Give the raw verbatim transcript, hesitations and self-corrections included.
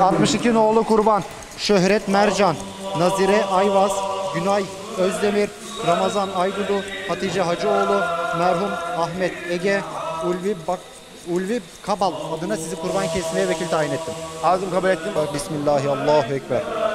altmış iki No'lu Kurban, Şöhret Mercan, Nazire Ayvaz, Günay Özdemir, Ramazan Aydulu, Hatice Hacıoğlu, merhum Ahmet Ege, Ulvi Bak Ulvi Kabal adına sizi kurban kesmeye vekil tayin ettim. Ağzım kabul ettim. Bismillahirrahmanirrahim. Allahu Ekber.